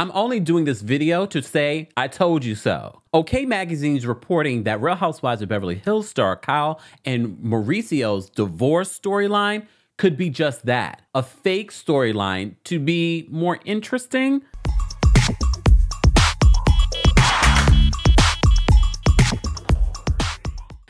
I'm only doing this video to say, I told you so. OK Magazine's reporting that Real Housewives of Beverly Hills star Kyle and Mauricio's divorce storyline could be just that, a fake storyline to be more interesting.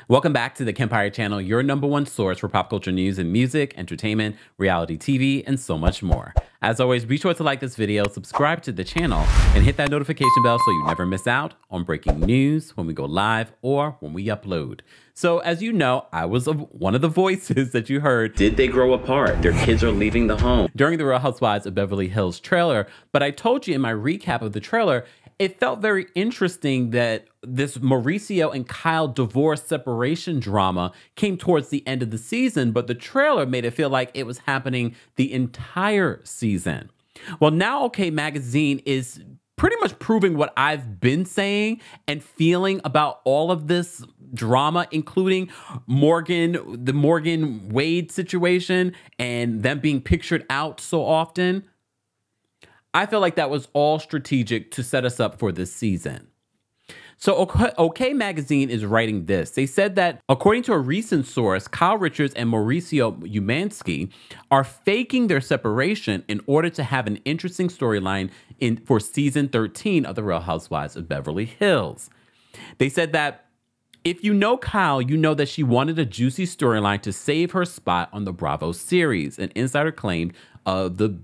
Welcome back to the Kempire Channel, your #1 source for pop culture news and music, entertainment, reality TV, and so much more. As always, be sure to like this video, subscribe to the channel, and hit that notification bell so you never miss out on breaking news when we go live or when we upload. So as you know, I was one of the voices that you heard. Did they grow apart? Their kids are leaving the home. During the Real Housewives of Beverly Hills trailer, but I told you in my recap of the trailer, it felt very interesting that this Mauricio and Kyle divorce separation drama came towards the end of the season, but the trailer made it feel like it was happening the entire season. Well, now OK Magazine is pretty much proving what I've been saying and feeling about all of this drama, including the Morgan Wade situation and them being pictured out so often. I feel like that was all strategic to set us up for this season. So OK Magazine is writing this. They said that according to a recent source, Kyle Richards and Mauricio Umansky are faking their separation in order to have an interesting storyline for season 13 of The Real Housewives of Beverly Hills. They said that if you know Kyle, you know that she wanted a juicy storyline to save her spot on the Bravo series, an insider claimed of the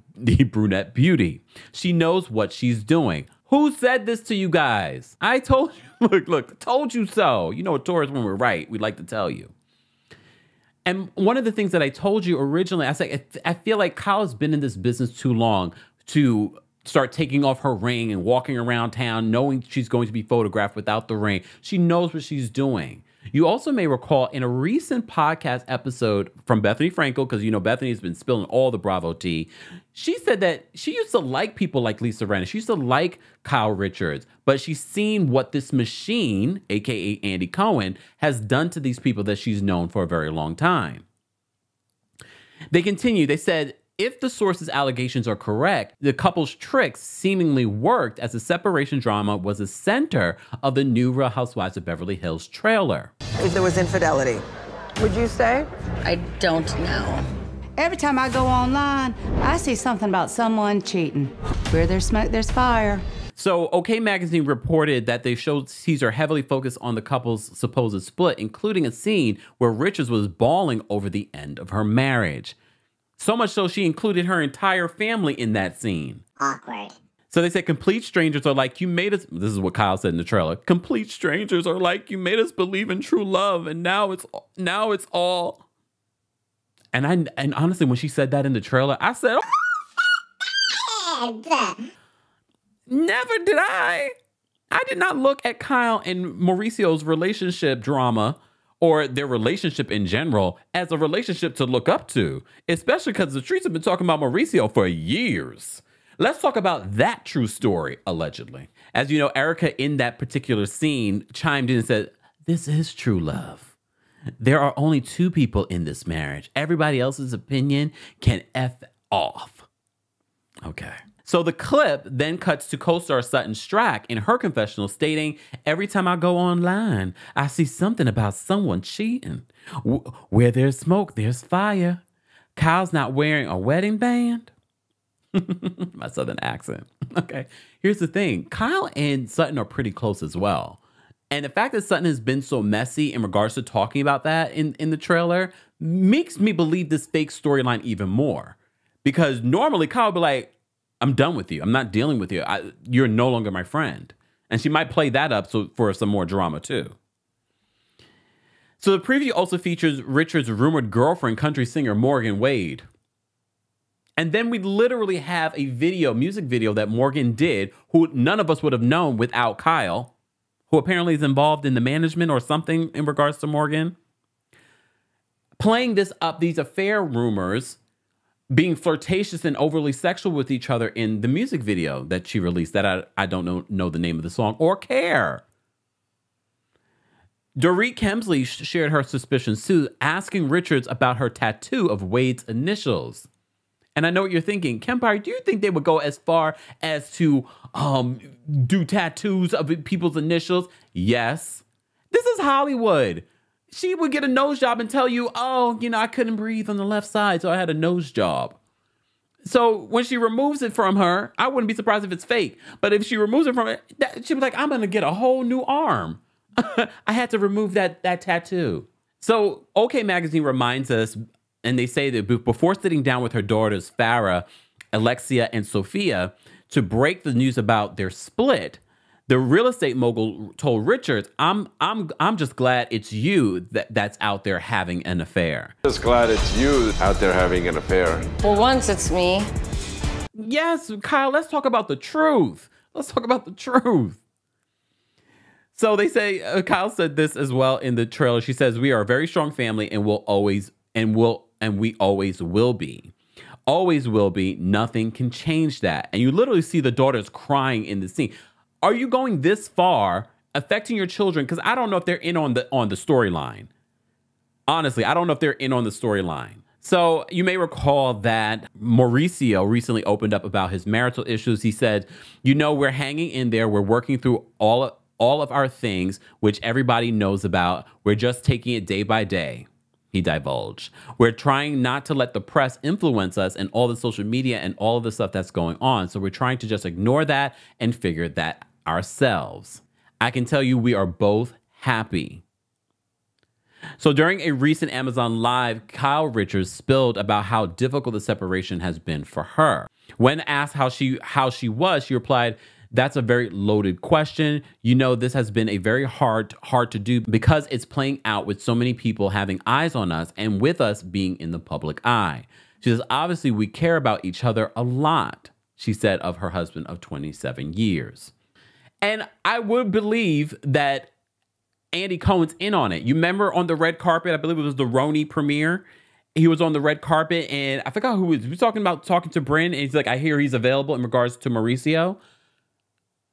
brunette beauty. She knows what she's doing. Who said this to you guys? I told you, look, told you so. You know, Taurus, when we're right, we like to tell you. And one of the things that I told you originally, I said, I feel like Kyle's been in this business too long to start taking off her ring and walking around town, knowing she's going to be photographed without the ring. She knows what she's doing. You also may recall in a recent podcast episode from Bethany Frankel, because you know Bethany's been spilling all the Bravo tea, she said that she used to like people like Lisa Rinna. She used to like Kyle Richards, but she's seen what this machine, aka Andy Cohen, has done to these people that she's known for a very long time. They continue, they said, if the source's allegations are correct, the couple's tricks seemingly worked as the separation drama was the center of the new Real Housewives of Beverly Hills trailer. If there was infidelity, would you say? I don't know. Every time I go online, I see something about someone cheating. Where there's smoke, there's fire. So OK Magazine reported that they showed teaser heavily focused on the couple's supposed split, including a scene where Richards was bawling over the end of her marriage. So much so, she included her entire family in that scene. Awkward. So they said, complete strangers are like, you made us, this is what Kyle said in the trailer, complete strangers are like, you made us believe in true love, and now it's all. And honestly, when she said that in the trailer, I said, oh, never did I did not look at Kyle and Mauricio's relationship drama or their relationship in general as a relationship to look up to, especially because the streets have been talking about Mauricio for years. Let's talk about that true story, allegedly. As you know, Erica in that particular scene chimed in and said, this is true love. There are only two people in this marriage. Everybody else's opinion can F off. Okay. So the clip then cuts to co-star Sutton Stracke in her confessional stating, every time I go online, I see something about someone cheating. Where there's smoke, there's fire. Kyle's not wearing a wedding band. My Southern accent. Okay, here's the thing. Kyle and Sutton are pretty close as well. And the fact that Sutton has been so messy in regards to talking about that in the trailer makes me believe this fake storyline even more. Because normally Kyle would be like, I'm done with you. I'm not dealing with you. You're no longer my friend. And she might play that up for some more drama too. So the preview also features Richard's rumored girlfriend, country singer Morgan Wade. And then we literally have a video, music video that Morgan did, who none of us would have known without Kyle, who apparently is involved in the management or something in regards to Morgan. Playing this up, these affair rumors, being flirtatious and overly sexual with each other in the music video that she released that I don't know the name of the song or care. Dorit Kemsley shared her suspicions too, asking Richards about her tattoo of Wade's initials. And I know what you're thinking. Kempire, do you think they would go as far as to do tattoos of people's initials? Yes. This is Hollywood. She would get a nose job and tell you, oh, you know, I couldn't breathe on the left side, so I had a nose job. So when she removes it from her, I wouldn't be surprised if it's fake. But if she removes it from it, she was like, I'm going to get a whole new arm. I had to remove that tattoo. So OK Magazine reminds us, and they say that before sitting down with her daughters, Farrah, Alexia, and Sophia, to break the news about their split, the real estate mogul told Richards, I'm just glad it's you that's out there having an affair. Just glad it's you out there having an affair. For once, it's me. Yes, Kyle, let's talk about the truth. Let's talk about the truth. So they say, Kyle said this as well in the trailer. She says, we are a very strong family and we always will be. Always will be. Nothing can change that. And you literally see the daughters crying in the scene. Are you going this far affecting your children? Because I don't know if they're in on the storyline. Honestly, I don't know if they're in on the storyline. So you may recall that Mauricio recently opened up about his marital issues. He said, you know, we're hanging in there. We're working through all of our things, which everybody knows about. We're just taking it day by day. He divulged. We're trying not to let the press influence us and all the social media and all of the stuff that's going on. So we're trying to just ignore that and figure that out ourselves. I can tell you we are both happy. So during a recent Amazon Live, Kyle Richards spilled about how difficult the separation has been for her. When asked how she was, she replied, that's a very loaded question. You know, this has been a very hard to do because it's playing out with so many people having eyes on us and with us being in the public eye. She says, obviously we care about each other a lot, she said of her husband of 27 years. And I would believe that Andy Cohen's in on it. You remember on the red carpet, I believe it was the Roni premiere. He was on the red carpet and I forgot who was talking about talking to Brynn. And he's like, I hear he's available in regards to Mauricio.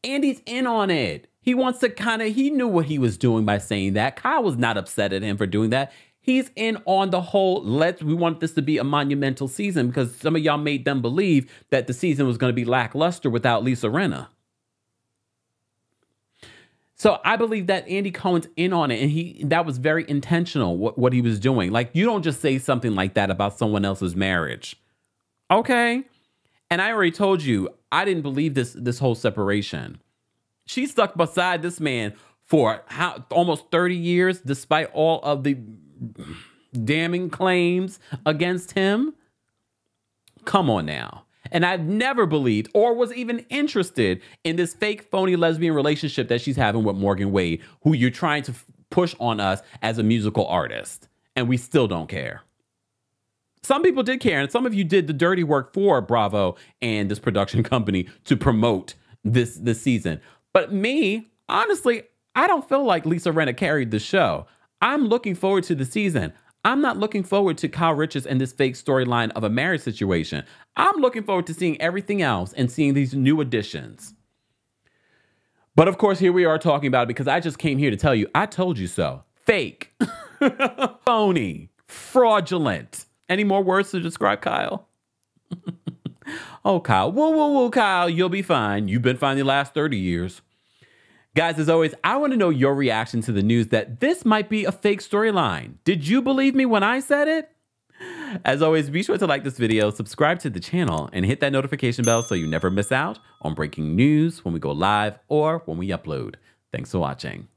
Andy's in on it. He wants to he knew what he was doing by saying that. Kyle was not upset at him for doing that. He's in on the whole, we want this to be a monumental season because some of y'all made them believe that the season was going to be lackluster without Lisa Rinna. So I believe that Andy Cohen's in on it, and that was very intentional, what he was doing. Like, you don't just say something like that about someone else's marriage. Okay? And I already told you, I didn't believe this whole separation. She stuck beside this man for almost 30 years, despite all of the damning claims against him. Come on now. And I've never believed or was even interested in this fake, phony lesbian relationship that she's having with Morgan Wade, who you're trying to push on us as a musical artist. And we still don't care. Some people did care. And some of you did the dirty work for Bravo and this production company to promote this season. But me, honestly, I don't feel like Lisa Rinna carried the show. I'm looking forward to the season. I'm not looking forward to Kyle Richards and this fake storyline of a marriage situation. I'm looking forward to seeing everything else and seeing these new additions. But of course, here we are talking about it because I just came here to tell you, I told you so. Fake, phony, fraudulent. Any more words to describe Kyle? Oh, Kyle, whoa, whoa, whoa, Kyle, you'll be fine. You've been fine the last 30 years. Guys, as always, I want to know your reaction to the news that this might be a fake storyline. Did you believe me when I said it? As always, be sure to like this video, subscribe to the channel, and hit that notification bell so you never miss out on breaking news when we go live or when we upload. Thanks for watching.